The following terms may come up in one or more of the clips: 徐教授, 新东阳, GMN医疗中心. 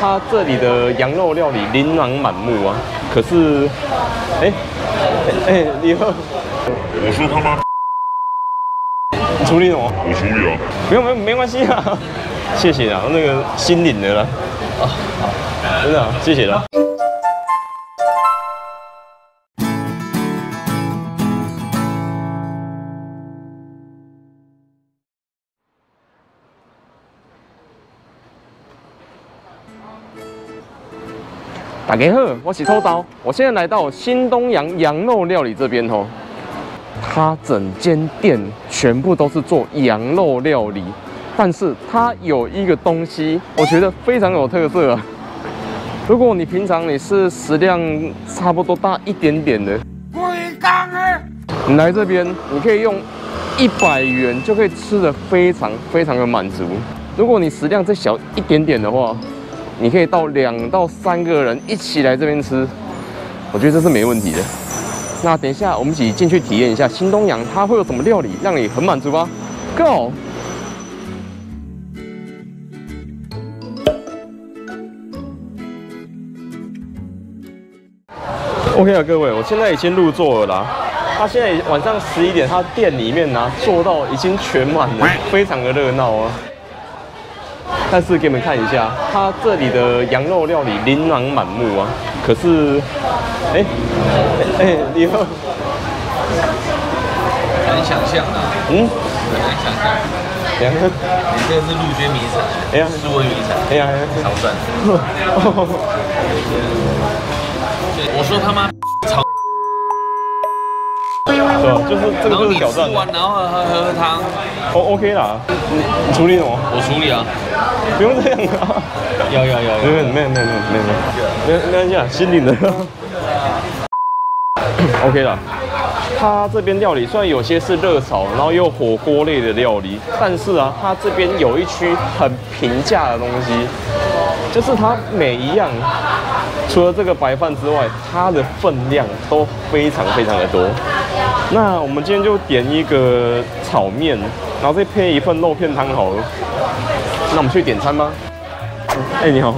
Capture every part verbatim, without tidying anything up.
它这里的羊肉料理琳琅满目啊，可是，哎、欸，哎、欸，你好，我说他妈，你处理什么？我处理啊，没有没有没关系啊，谢谢啊，那个心领的啦，啊，真的、啊、谢谢啦。大家好，我是土豆。我现在来到新东阳羊肉料理这边哦，它整间店全部都是做羊肉料理，但是它有一个东西，我觉得非常有特色啊。如果你平常你是食量差不多大一点点的，不应当啊，你来这边你可以用一百元就可以吃得非常非常的满足。如果你食量再小一点点的话，你可以到两到三个人一起来这边吃，我觉得这是没问题的。那等一下我们一起进去体验一下新东阳它会有什么料理让你很满足吧 ，Go！ OK 啊，各位，我现在已经入座了啦。他现在晚上十一点，他店里面呢、啊、坐到已经全满了，非常的热闹啊。但是给你们看一下，它这里的羊肉料理琳琅满目啊。可是，哎、欸，哎、欸，你好，很想象啊，嗯，很想象。两个，你这是陆军迷彩，哎呀，是温迷彩，哎呀，超赞。我说他妈超。对，就是这个就是挑战。然后你吃完，然后喝喝喝汤。哦 ，OK 啦，你你处理什么？我处理啊，不用这样啊。要要要，没有没有没有没有没有，没关系啊，心领的。OK 啦，它这边料理虽然有些是热炒，然后也有火锅类的料理，但是啊，它这边有一区很平价的东西，就是它每一样，除了这个白饭之外，它的分量都非常非常的多。那我们今天就点一个炒面，然后再配一份肉片汤好了。那我们去点餐吧。哎、欸，你好。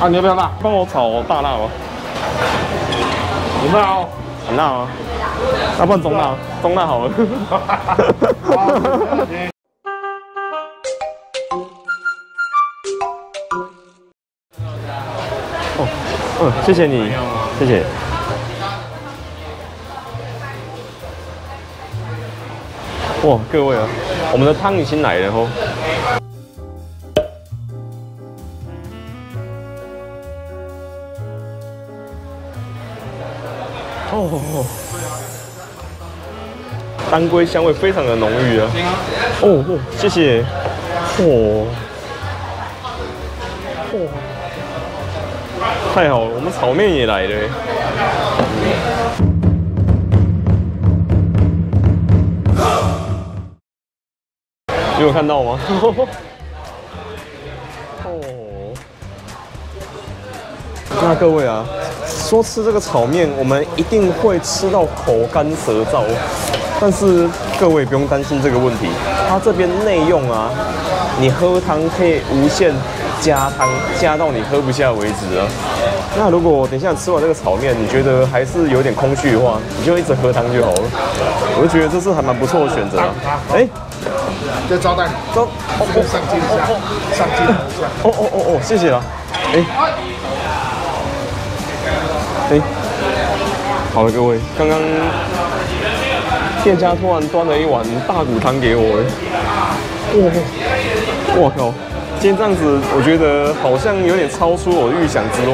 啊，你要不要辣？帮我炒大辣哦。有辣哦，很辣哦。要不然中辣，中辣好了。哦，嗯，谢谢你，谢谢。哇，各位啊，我们的汤已经来了吼！哦，当归香味非常的浓郁啊！哦哦，谢谢。哦，哦，太好了，我们炒面也来了。你有看到吗？哦，那各位啊，说吃这个炒面，我们一定会吃到口干舌燥。但是各位不用担心这个问题，它这边内用啊，你喝汤可以无限加汤，加到你喝不下为止啊。那如果等一下吃完这个炒面，你觉得还是有点空虚的话，你就一直喝汤就好了。我就觉得这是还蛮不错的选择啊。哎。就招待你，招哦哦上进一下，上进一下，哦哦哦哦，谢谢啦，哎、欸、哎、欸，好了各位，刚刚店家突然端了一碗大骨汤给我，哎，哇，哇靠，今天这样子，我觉得好像有点超出我的预想之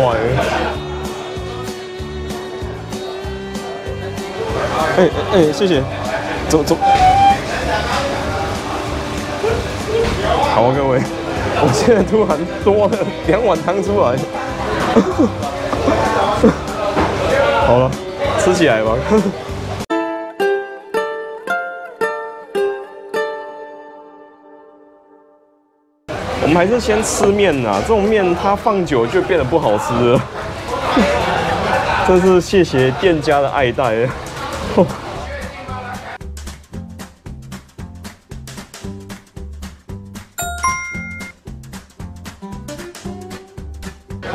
外，哎哎哎，谢谢，走走。好啊，各位，我现在突然多了两碗汤出来，好了，吃起来吧。我们还是先吃面呐，这种面它放久就变得不好吃了。真是谢谢店家的爱戴。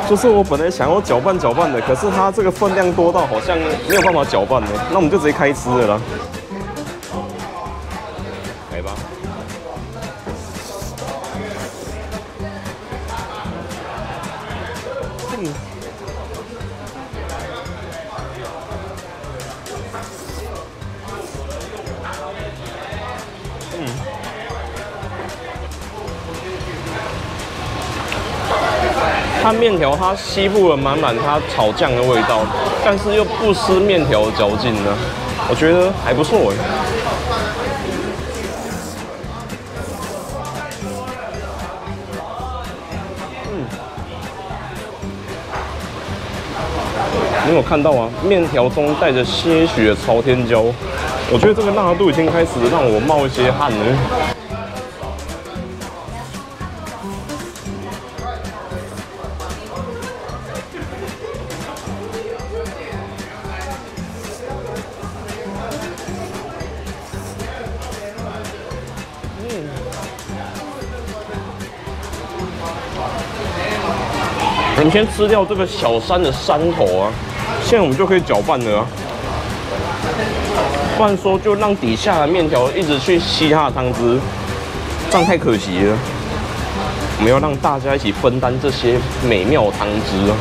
就是我本来想要搅拌搅拌的，可是它这个分量多到好像没有办法搅拌的，那我们就直接开吃了啦。来吧。嗯。嗯。 它面条它吸附了满满它炒酱的味道，但是又不失面条的嚼劲呢，我觉得还不错哎。嗯，你有看到啊？面条中带着些许的朝天椒，我觉得这个辣度已经开始让我冒一些汗了。 我们先吃掉这个小山的山头啊，现在我们就可以搅拌了啊。不然说就让底下的面条一直去吸它的汤汁，这样太可惜了。我们要让大家一起分担这些美妙的汤汁啊。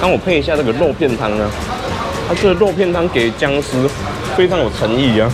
帮我配一下这个肉片汤啊！它这个肉片汤给姜丝非常有诚意啊！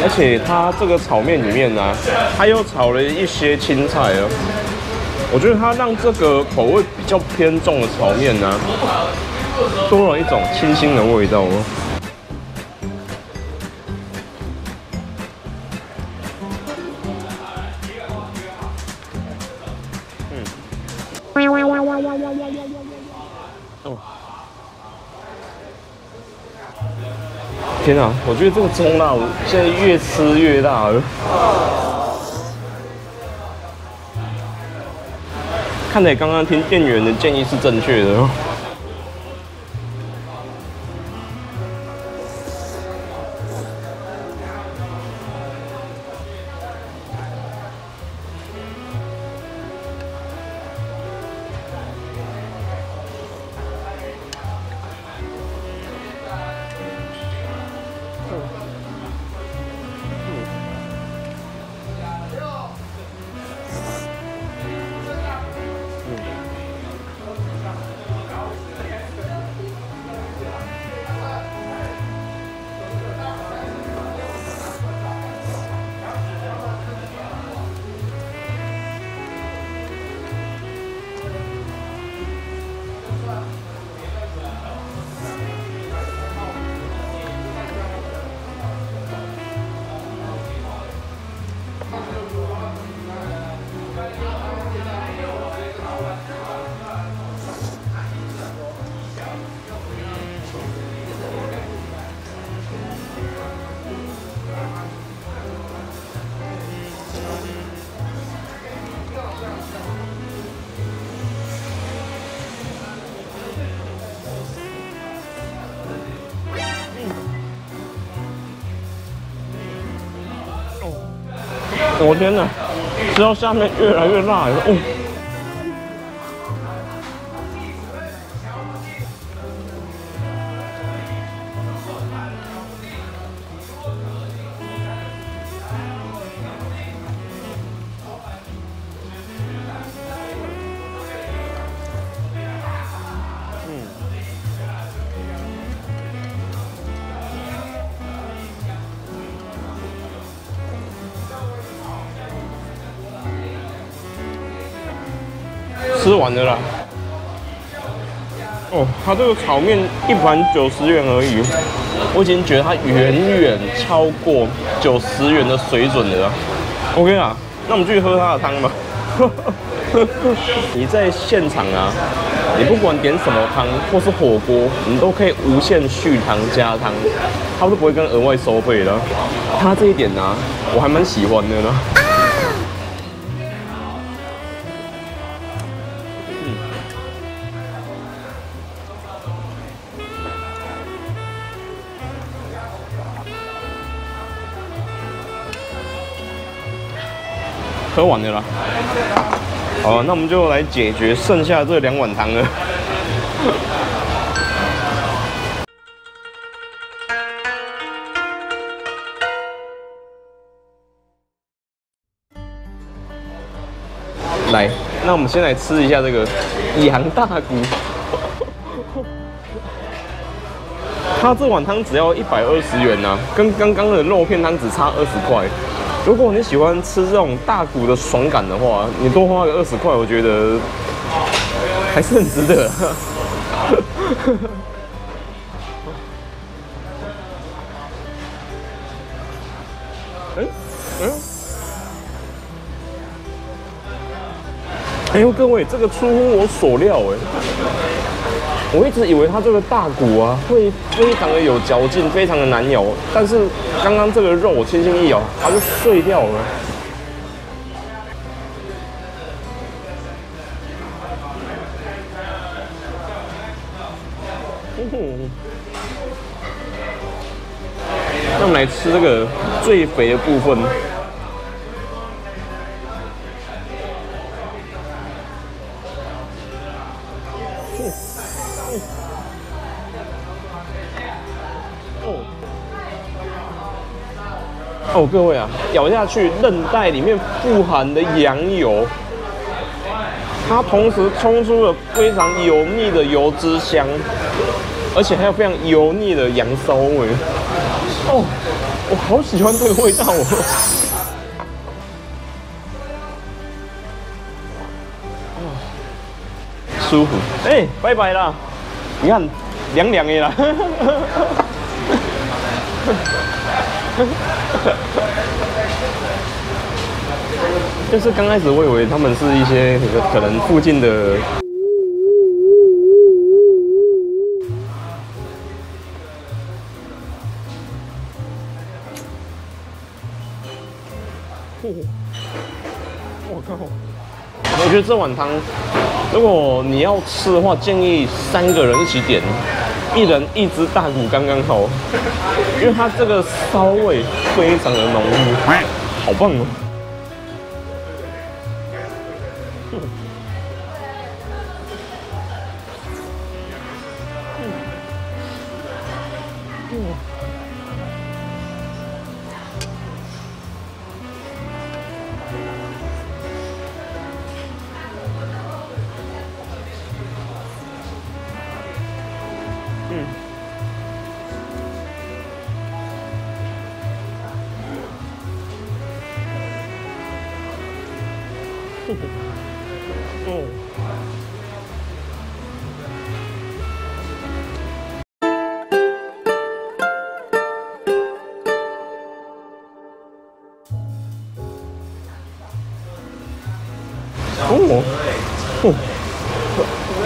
而且它这个炒面里面呢、啊，它又炒了一些青菜啊，我觉得它让这个口味比较偏重的炒面呢、啊，多了一种清新的味道哦。嗯。哦。 天啊，我觉得这个中辣，我现在越吃越辣了。看来刚刚听店员的建议是正确的。我天哪，吃到下面越来越辣了，哦。吃完了啦！哦，它这个炒面一盘九十元而已，我已经觉得它远远超过九十元的水准了啦。OK 啊，那我们继续喝它的汤吧。你在现场啊，你不管点什么汤或是火锅，你都可以无限续汤加汤，它都不会跟额外收费的。它这一点啊，我还蛮喜欢的啦。 喝完了啦，好，那我们就来解决剩下这两碗汤了。来，那我们先来吃一下这个羊大骨，它这碗汤只要一百二十元啊，跟刚刚的肉片汤只差二十块。 如果你喜欢吃这种大骨的爽感的话，你多花个二十块，我觉得还是很值得、啊。哎哎哎呦各位，这个出乎我所料哎、欸！我一直以为它这个大骨啊会非常的有嚼劲，非常的难咬，但是。 刚刚这个肉我轻轻一咬，它就碎掉了。嗯、那我们来吃这个最肥的部分。嗯嗯哦 哦，各位啊，咬下去，韧带里面富含的羊油，它同时冲出了非常油腻的油脂香，而且还有非常油腻的羊骚味。哦，我好喜欢这个味道哦。哦，舒服。哎、欸，拜拜啦！你看，凉凉的啦。就是刚开始我以为他们是一些可能附近的，我靠！我觉得这碗汤，如果你要吃的话，建议三个人一起点。 一人一只大骨刚刚好，因为它这个骚味非常的浓郁，好棒哦！嗯。哦，哦，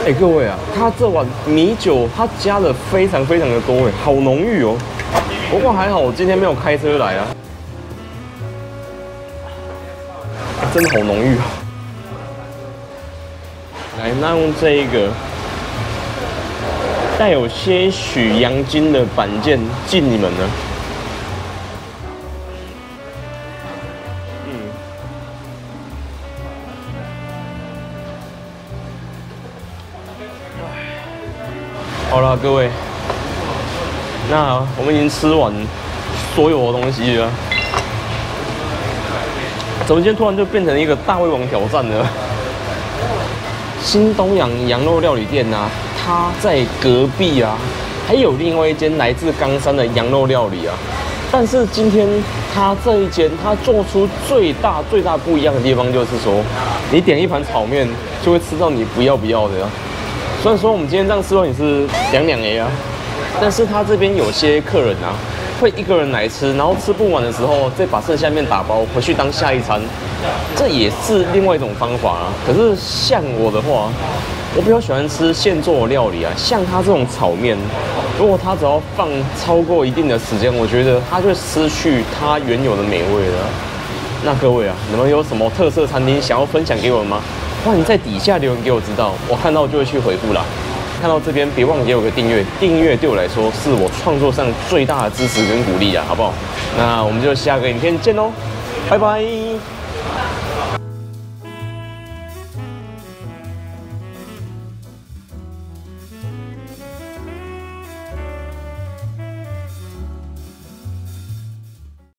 哎，各位啊，它这碗米酒它加的非常非常的多哎，好浓郁哦。不过还好我今天没有开车来啊。欸、真的好浓郁啊！ 来，那用这一个带有些许阳精的板腱敬你们呢。嗯。好了，各位，那好，我们已经吃完所有的东西了。怎么今天突然就变成一个大胃王挑战了？新东阳羊肉料理店啊，它在隔壁啊，还有另外一间来自冈山的羊肉料理啊。但是今天它这一间，它做出最大最大不一样的地方就是说，你点一盘炒面就会吃到你不要不要的啊。虽然说我们今天这样吃完也是两两 A 啊，但是它这边有些客人啊，会一个人来吃，然后吃不完的时候再把剩下面打包回去当下一餐，这也是另外一种方法啊。可是像我的话，我比较喜欢吃现做的料理啊，像它这种炒面，如果它只要放超过一定的时间，我觉得它就失去它原有的美味了。那各位啊，你们有什么特色餐厅想要分享给我们吗？欢迎在底下留言给我知道，我看到就会去回复啦。看到这边，别忘了给我个订阅，订阅对我来说是我创作上最大的支持跟鼓励啊，好不好？那我们就下个影片见喽，拜拜。